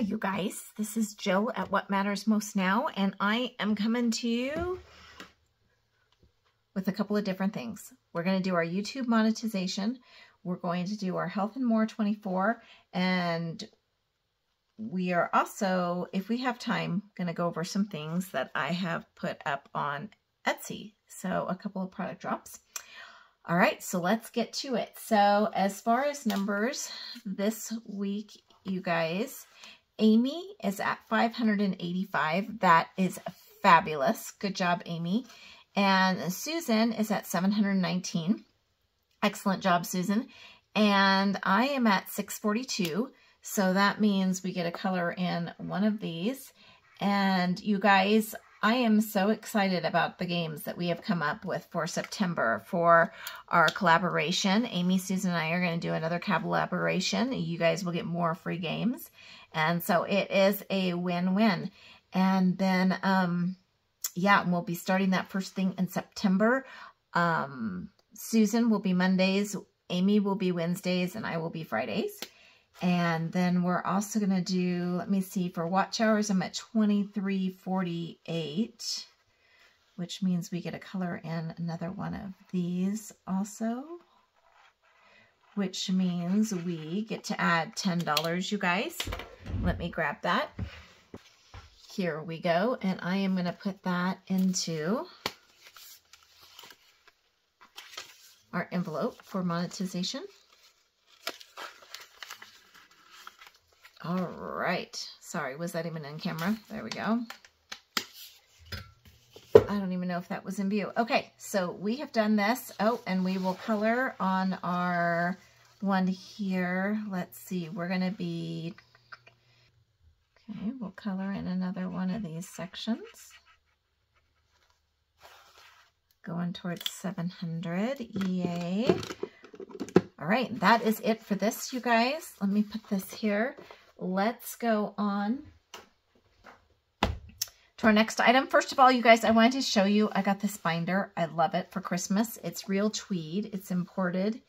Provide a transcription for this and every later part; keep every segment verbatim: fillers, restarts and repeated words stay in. Hi, you guys. This is Jill at What Matters Most Now, and I am coming to you with a couple of different things. We're going to do our YouTube monetization. We're going to do our Health and More twenty-four, and we are also, if we have time, going to go over some things that I have put up on Etsy. So a couple of product drops. All right, so let's get to it. So as far as numbers this week, you guys, Amy is at five hundred eighty-five. That is fabulous. Good job, Amy. And Susan is at seven hundred nineteen. Excellent job, Susan. And I am at six forty-two. So that means we get a color in one of these. And you guys, I am so excited about the games that we have come up with for September for our collaboration. Amy, Susan, and I are going to do another collaboration. You guys will get more free games. And so it is a win-win. And then, um, yeah, we'll be starting that first thing in September. Um, Susan will be Mondays, Amy will be Wednesdays, and I will be Fridays. And then we're also going to do, let me see, for watch hours, I'm at twenty-three forty-eight, which means we get a color in another one of these also, which means we get to add ten dollars, you guys. Let me grab that. Here we go. And I am going to put that into our envelope for monetization. All right. Sorry, was that even in camera? There we go. I don't even know if that was in view. Okay, so we have done this. Oh, and we will color on our one here. Let's see. We're going to be... Okay, we'll color in another one of these sections. Going towards seven hundred. Yay. All right, that is it for this, you guys. Let me put this here. Let's go on to our next item. First of all, you guys, I wanted to show you, I got this binder. I love it for Christmas. It's real tweed. It's imported.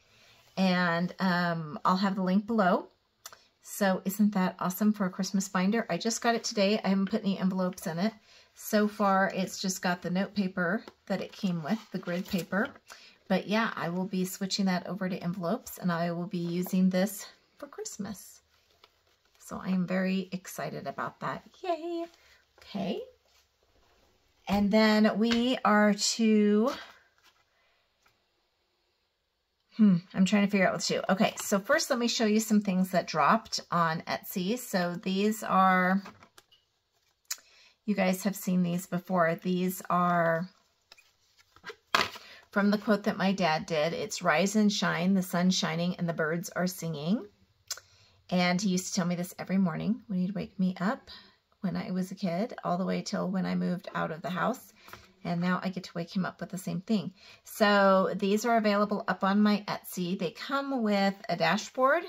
And um, I'll have the link below. So isn't that awesome for a Christmas binder? I just got it today. I haven't put any envelopes in it. So far, it's just got the note paper that it came with, the grid paper. But yeah, I will be switching that over to envelopes, and I will be using this for Christmas. So I am very excited about that. Yay. Okay. And then we are to, hmm, I'm trying to figure out what to do. Okay. So first let me show you some things that dropped on Etsy. So these are, you guys have seen these before. These are from the quote that my dad did. It's rise and shine, the sun's shining and the birds are singing. And he used to tell me this every morning when he'd wake me up when I was a kid, all the way till when I moved out of the house. And now I get to wake him up with the same thing. So these are available up on my Etsy. They come with a dashboard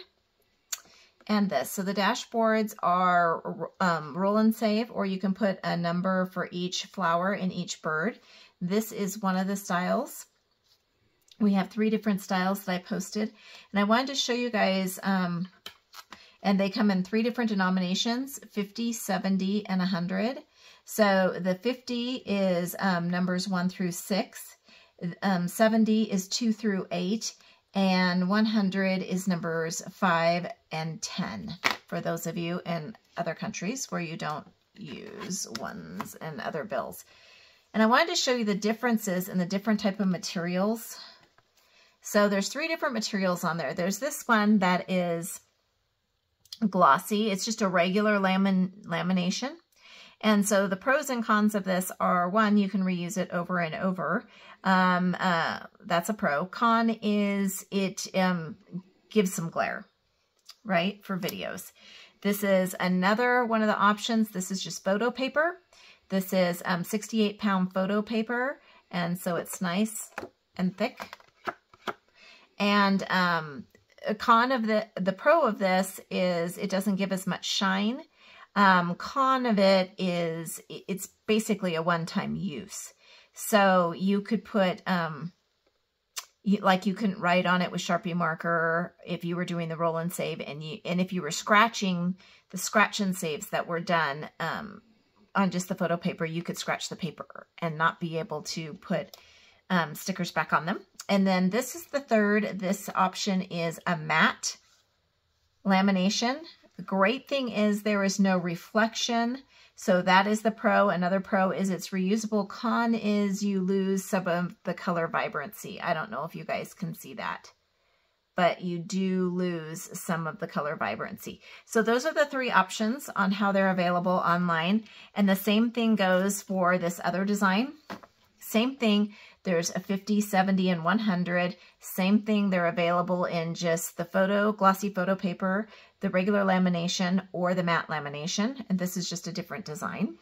and this. So the dashboards are um, roll and save, or you can put a number for each flower and each bird. This is one of the styles. We have three different styles that I posted. And I wanted to show you guys... Um, And they come in three different denominations, fifty, seventy, and one hundred. So the fifty is um, numbers one through six. Um, seventy is two through eight. And one hundred is numbers five and ten for those of you in other countries where you don't use ones and other bills. And I wanted to show you the differences in the different type of materials. So there's three different materials on there. There's this one that is... glossy. It's just a regular lamin lamination. And so the pros and cons of this are, one, you can reuse it over and over. Um, uh, that's a pro. Con is it um, gives some glare, right, for videos. This is another one of the options. This is just photo paper. This is um, sixty-eight pound photo paper. And so it's nice and thick. And um, A con of the, the pro of this is it doesn't give as much shine. Um, con of it is it's basically a one-time use. So you could put um, you, like you couldn't write on it with Sharpie marker if you were doing the roll and save, and you, and if you were scratching the scratch and saves that were done um, on just the photo paper, you could scratch the paper and not be able to put um, stickers back on them. And then this is the third. This option is a matte lamination. The great thing is there is no reflection. So that is the pro. Another pro is it's reusable. Con is you lose some of the color vibrancy. I don't know if you guys can see that, but you do lose some of the color vibrancy. So those are the three options on how they're available online. And the same thing goes for this other design. Same thing. There's a fifty, seventy, and one hundred. Same thing. They're available in just the photo, glossy photo paper, the regular lamination, or the matte lamination. And this is just a different design.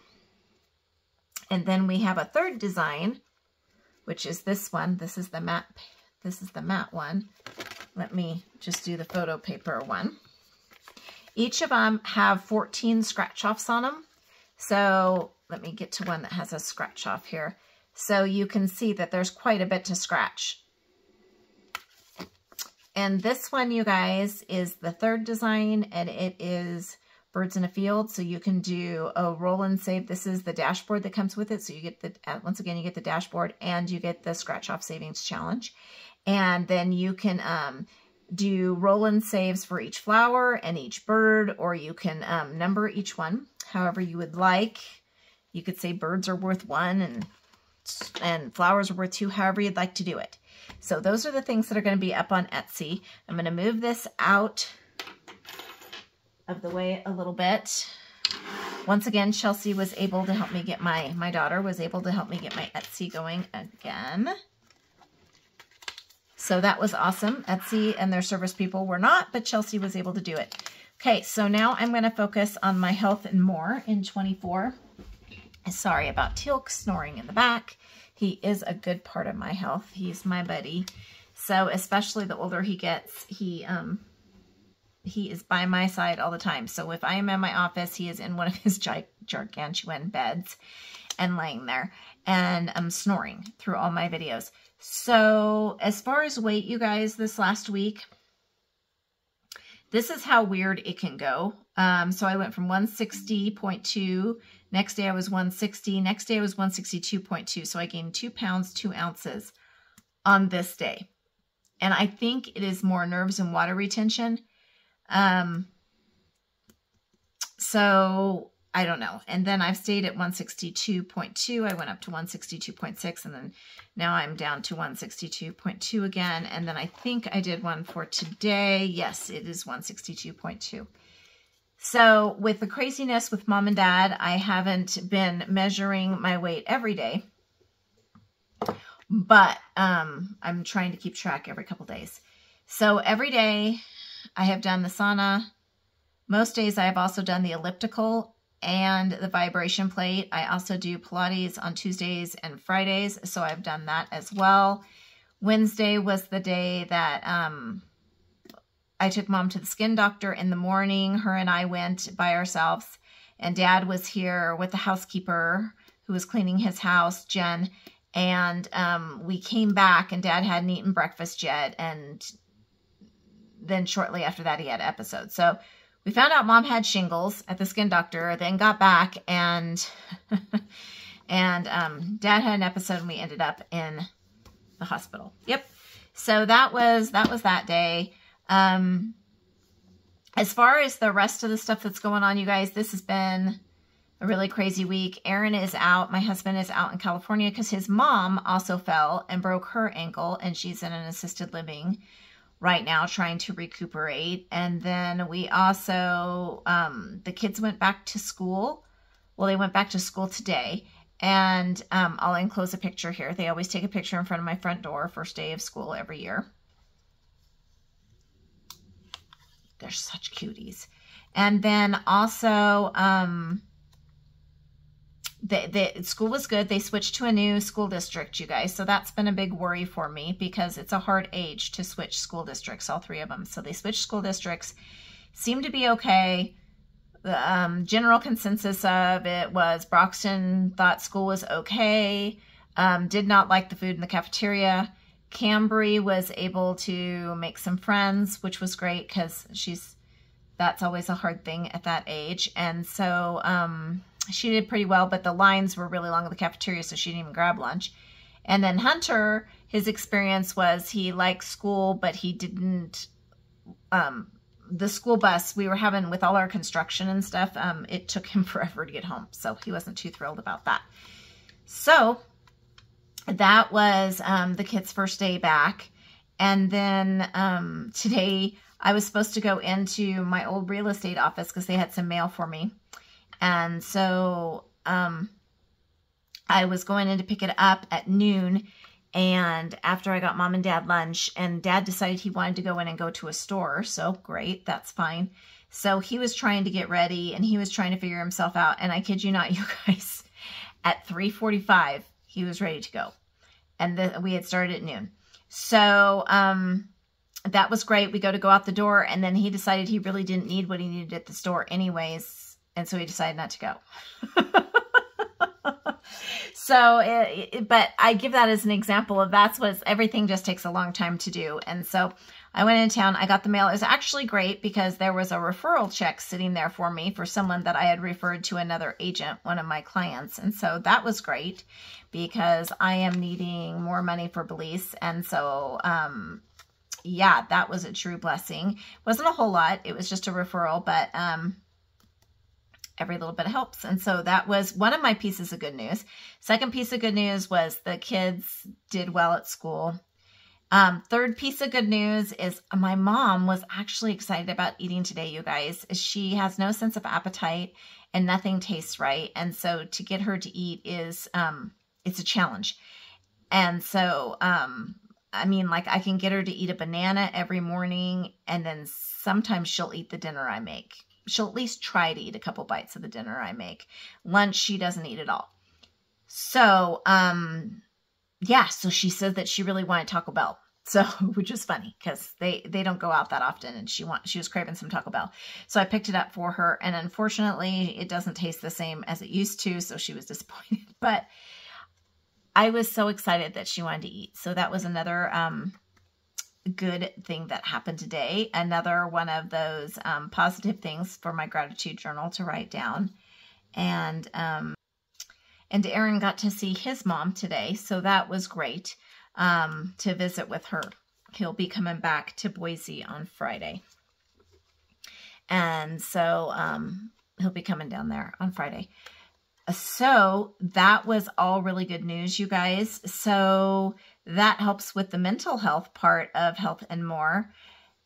And then we have a third design, which is this one. This is the matte, this is the matte one. Let me just do the photo paper one. Each of them have fourteen scratch offs on them. So let me get to one that has a scratch off here. So you can see that there's quite a bit to scratch. And this one, you guys, is the third design, and it is birds in a field. So you can do a roll and save. This is the dashboard that comes with it. So you get the, once again, you get the dashboard and you get the scratch off savings challenge. And then you can um, do roll and saves for each flower and each bird, or you can um, number each one however you would like. You could say birds are worth one and and flowers are worth two, however you'd like to do it. So those are the things that are going to be up on Etsy. I'm going to move this out of the way a little bit. Once again, Chelsea was able to help me get my, my daughter was able to help me get my Etsy going again. So that was awesome. Etsy and their service people were not, but Chelsea was able to do it. Okay, so now I'm going to focus on my Health and More in twenty-four. Sorry about Teal snoring in the back. He is a good part of my health. He's my buddy. So especially the older he gets, he um, he is by my side all the time. So if I am in my office, he is in one of his gargantuan beds and laying there and um, snoring through all my videos. So as far as weight, you guys, this last week, this is how weird it can go. Um, so I went from one sixty point two. Next day I was one sixty. Next day I was one sixty-two point two. So I gained two pounds, two ounces on this day. And I think it is more nerves and water retention. Um, so I don't know. And then I've stayed at one sixty-two point two. I went up to one sixty-two point six. And then now I'm down to one sixty-two point two again. And then I think I did one for today. Yes, it is one sixty-two point two. So with the craziness with mom and dad, I haven't been measuring my weight every day, but um, I'm trying to keep track every couple days. So every day I have done the sauna. Most days I have also done the elliptical and the vibration plate. I also do Pilates on Tuesdays and Fridays, so I've done that as well. Wednesday was the day that... Um, I took mom to the skin doctor in the morning. Her and I went by ourselves, and dad was here with the housekeeper who was cleaning his house, Jen. And um, we came back, and dad hadn't eaten breakfast yet. And then shortly after that, he had an episode. So we found out mom had shingles at the skin doctor, then got back, and and um, dad had an episode, and we ended up in the hospital. Yep. So that was that was that day. Um, as far as the rest of the stuff that's going on, you guys, this has been a really crazy week. Aaron is out. My husband is out in California because his mom also fell and broke her ankle, and she's in an assisted living right now trying to recuperate. And then we also, um, the kids went back to school. Well, they went back to school today, and, um, I'll enclose a picture here. They always take a picture in front of my front door first day of school every year. They're such cuties. And then also, um, the, the school was good. They switched to a new school district, you guys. So that's been a big worry for me because it's a hard age to switch school districts, all three of them. So they switched school districts, seemed to be okay. The um, general consensus of it was Broxton thought school was okay, um, did not like the food in the cafeteria. Cambry was able to make some friends, which was great because she's, that's always a hard thing at that age. And so um, she did pretty well, but the lines were really long in the cafeteria, so she didn't even grab lunch. And then Hunter, his experience was he liked school, but he didn't, um, the school bus we were having with all our construction and stuff, um, it took him forever to get home. So he wasn't too thrilled about that. So that was um, the kids' first day back. And then um, today I was supposed to go into my old real estate office because they had some mail for me. And so um, I was going in to pick it up at noon. And after I got mom and dad lunch, and dad decided he wanted to go in and go to a store. So great, that's fine. So he was trying to get ready and he was trying to figure himself out. And I kid you not, you guys, at three forty-five, he was ready to go. And the, we had started at noon. So um, that was great. We go to go out the door and then he decided he really didn't need what he needed at the store anyways. And so he decided not to go. So, it, it, but I give that as an example of that's what it's, everything just takes a long time to do. And so I went into town, I got the mail. It was actually great because there was a referral check sitting there for me for someone that I had referred to another agent, one of my clients. And so that was great because I am needing more money for Belize. And so, um, yeah, that was a true blessing. Wasn't a whole lot. It was just a referral, but, um, every little bit helps. And so that was one of my pieces of good news. Second piece of good news was the kids did well at school. Um, third piece of good news is my mom was actually excited about eating today, you guys. She has no sense of appetite and nothing tastes right. And so to get her to eat is, um, it's a challenge. And so, um, I mean, like I can get her to eat a banana every morning and then sometimes she'll eat the dinner I make. She'll at least try to eat a couple bites of the dinner I make. Lunch, she doesn't eat at all. So, um, yeah, so she said that she really wanted Taco Bell. So, which is funny because they, they don't go out that often and she want, she was craving some Taco Bell. So I picked it up for her and unfortunately it doesn't taste the same as it used to. So she was disappointed, but I was so excited that she wanted to eat. So that was another, um, good thing that happened today. Another one of those um, positive things for my gratitude journal to write down. And, um, and Aaron got to see his mom today. So that was great um, to visit with her. He'll be coming back to Boise on Friday. And so um, he'll be coming down there on Friday. So that was all really good news, you guys. So that helps with the mental health part of Health and More.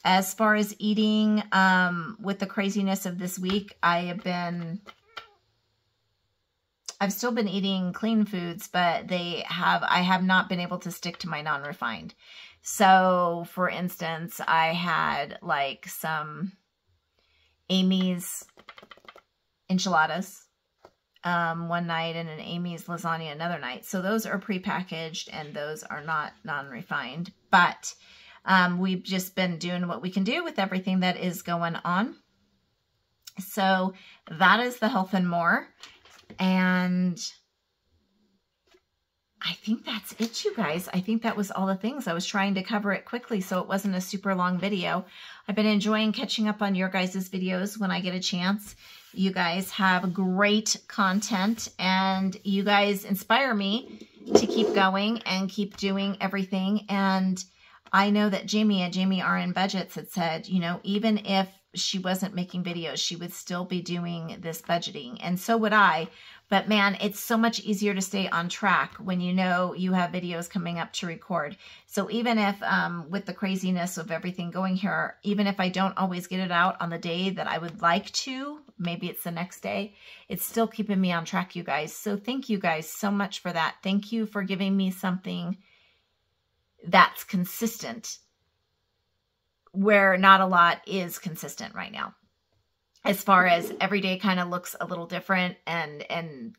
As far as eating, um, with the craziness of this week, I have been, I've still been eating clean foods, but they have, I have not been able to stick to my non-refined. So for instance, I had like some Amy's enchiladas. Um, one night and an Amy's lasagna another night. So those are prepackaged and those are not non-refined, but um, we've just been doing what we can do with everything that is going on. So that is the Health and More. And I think that's it, you guys. I think that was all the things. I was trying to cover it quickly so it wasn't a super long video. I've been enjoying catching up on your guys' videos when I get a chance. You guys have great content and you guys inspire me to keep going and keep doing everything. And I know that Jamie at Jamie R N Budgets had said, you know, even if she wasn't making videos, she would still be doing this budgeting. And so would I. But man, it's so much easier to stay on track when you know you have videos coming up to record. So even if um, with the craziness of everything going here, even if I don't always get it out on the day that I would like to, maybe it's the next day, it's still keeping me on track, you guys. So thank you guys so much for that. Thank you for giving me something that's consistent where not a lot is consistent right now. As far as every day kind of looks a little different and, and,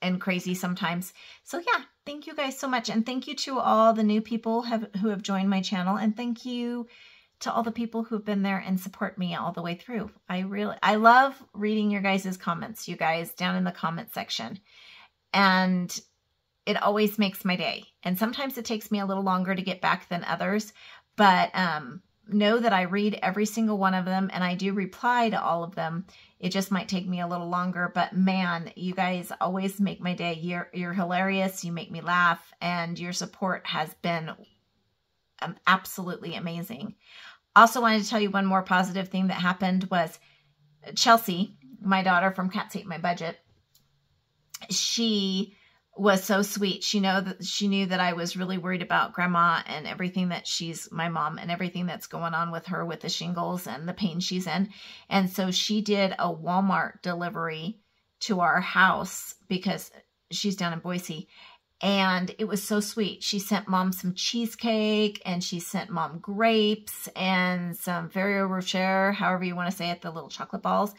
and crazy sometimes. So yeah, thank you guys so much. And thank you to all the new people have, who have joined my channel. And thank you to all the people who've been there and support me all the way through. I really, I love reading your guys' comments, you guys, down in the comment section. And it always makes my day. And sometimes it takes me a little longer to get back than others, but um, know that I read every single one of them and I do reply to all of them. It just might take me a little longer, but man, you guys always make my day. You're, you're hilarious. You make me laugh, and your support has been um, absolutely amazing. Also wanted to tell you one more positive thing that happened was Chelsea, my daughter from Cats Ate My Budget. She was so sweet. She know that she knew that I was really worried about grandma and everything that she's, my mom, and everything that's going on with her with the shingles and the pain she's in. And so she did a Walmart delivery to our house because she's down in Boise. And it was so sweet. She sent mom some cheesecake, and she sent mom grapes and some Ferrero Rocher, however you want to say it, the little chocolate balls.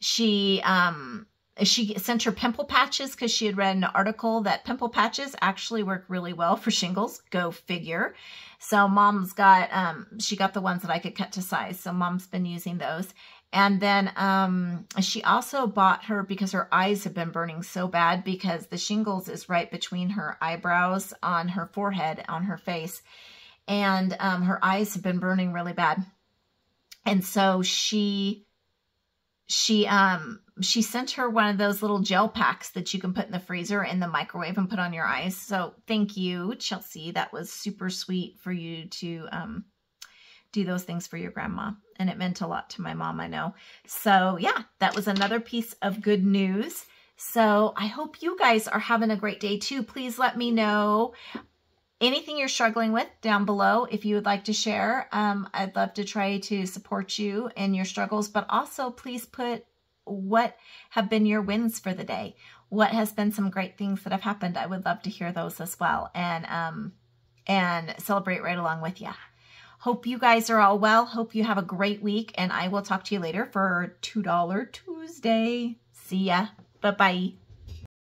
She, um, she sent her pimple patches because she had read an article that pimple patches actually work really well for shingles. Go figure. So mom's got, um, she got the ones that I could cut to size. So mom's been using those. And then um, she also bought her, because her eyes have been burning so bad because the shingles is right between her eyebrows on her forehead, on her face. And um, her eyes have been burning really bad. And so she, she, um, she sent her one of those little gel packs that you can put in the freezer in the microwave and put on your eyes. So thank you, Chelsea. That was super sweet for you to um, do those things for your grandma. And it meant a lot to my mom, I know. So yeah, that was another piece of good news. So I hope you guys are having a great day too. Please let me know anything you're struggling with down below if you would like to share. Um, I'd love to try to support you in your struggles, but also please put what have been your wins for the day. What has been some great things that have happened? I would love to hear those as well, and um, and celebrate right along with you. Hope you guys are all well. Hope you have a great week, and I will talk to you later for two dollar Tuesday. See ya. Bye-bye.